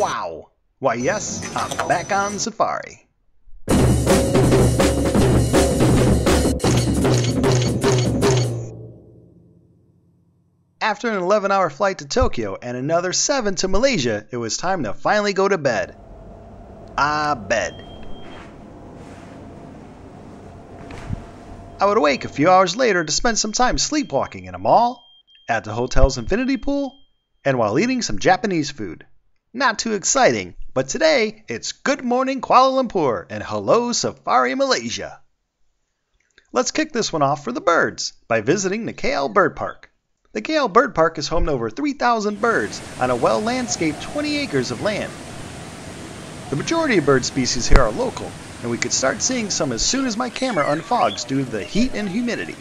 Wow! Why yes, I'm back on safari. After an 11-hour flight to Tokyo and another 7 to Malaysia, it was time to finally go to bed. Bed. I would awake a few hours later to spend some time sleepwalking in a mall, at the hotel's infinity pool, and while eating some Japanese food. Not too exciting, but today it's good morning Kuala Lumpur and hello Safari Malaysia. Let's kick this one off for the birds by visiting the KL Bird Park. The KL Bird Park is home to over 3,000 birds on a well-landscaped 20 acres of land. The majority of bird species here are local, and we could start seeing some as soon as my camera unfogs due to the heat and humidity.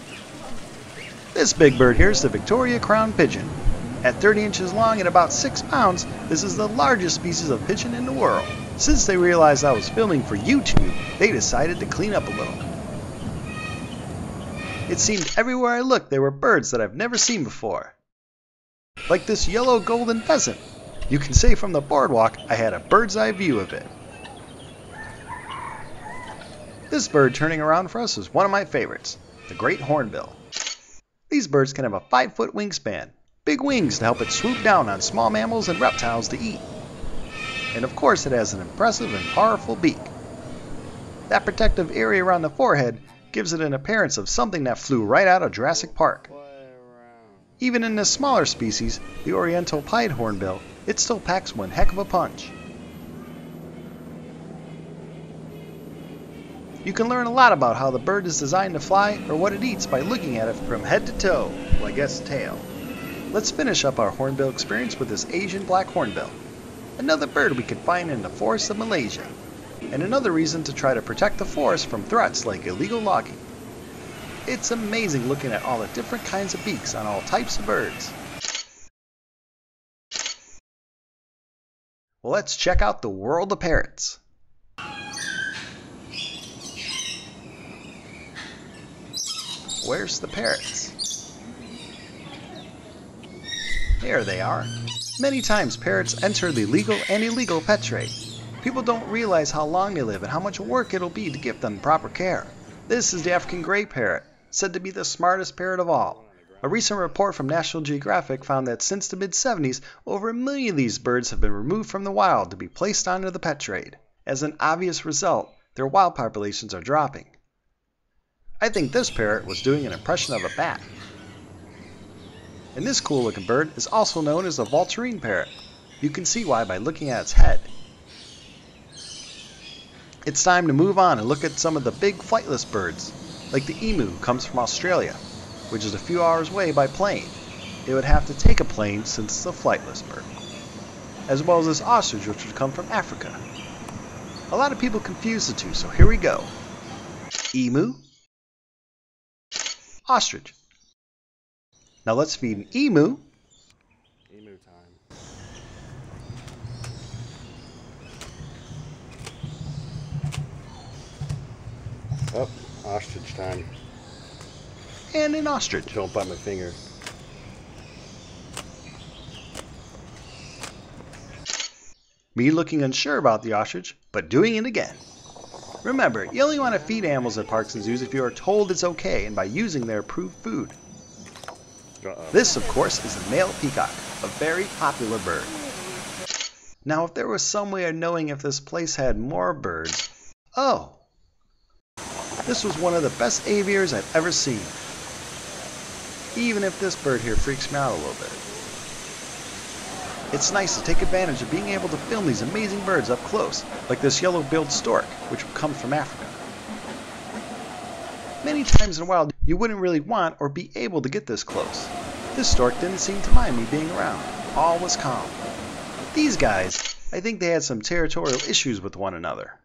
This big bird here is the Victoria Crown Pigeon. At 30 inches long and about 6 pounds, this is the largest species of pigeon in the world. Since they realized I was filming for YouTube, they decided to clean up a little. It seemed everywhere I looked there were birds that I've never seen before. Like this yellow golden pheasant. You can say from the boardwalk I had a bird's eye view of it. This bird turning around for us is one of my favorites, the Great Hornbill. These birds can have a 5-foot wingspan, big wings to help it swoop down on small mammals and reptiles to eat. And of course it has an impressive and powerful beak. That protective area around the forehead gives it an appearance of something that flew right out of Jurassic Park. Even in this smaller species, the Oriental Pied Hornbill, it still packs one heck of a punch. You can learn a lot about how the bird is designed to fly or what it eats by looking at it from head to toe, well, I guess tail. Let's finish up our hornbill experience with this Asian black hornbill, another bird we could find in the forests of Malaysia, and another reason to try to protect the forest from threats like illegal logging. It's amazing looking at all the different kinds of beaks on all types of birds. Well, let's check out the world of parrots. Where's the parrots? There they are. Many times parrots enter the legal and illegal pet trade. People don't realize how long they live and how much work it'll be to give them proper care. This is the African gray parrot, said to be the smartest parrot of all. A recent report from National Geographic found that since the mid-70s, over 1 million of these birds have been removed from the wild to be placed onto the pet trade. As an obvious result, their wild populations are dropping. I think this parrot was doing an impression of a bat. And this cool looking bird is also known as a vulturine parrot. You can see why by looking at its head. It's time to move on and look at some of the big flightless birds, like the emu who comes from Australia, which is a few hours away by plane. It would have to take a plane since it's a flightless bird. As well as this ostrich, which would come from Africa. A lot of people confuse the two, so here we go. Emu. Ostrich. Now let's feed an emu. Emu time. Oh, ostrich time. And an ostrich. Don't bite my finger. Me looking unsure about the ostrich, but doing it again. Remember, you only want to feed animals at parks and zoos if you are told it's okay and by using their approved food. This, of course, is the male peacock, a very popular bird. Now, if there was some way of knowing if this place had more birds... Oh! This was one of the best aviaries I've ever seen. Even if this bird here freaks me out a little bit. It's nice to take advantage of being able to film these amazing birds up close, like this yellow-billed stork, which comes from Africa. Many times in the wild, you wouldn't really want or be able to get this close. This stork didn't seem to mind me being around. All was calm. These guys, I think they had some territorial issues with one another.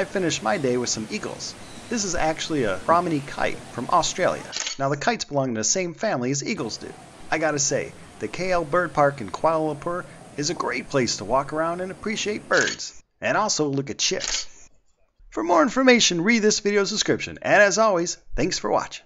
I finished my day with some eagles. This is actually a Brahminy kite from Australia. Now the kites belong to the same family as eagles do. I gotta say, the KL Bird Park in Kuala Lumpur is a great place to walk around and appreciate birds, and also look at chicks. For more information, read this video's description, and as always, thanks for watching.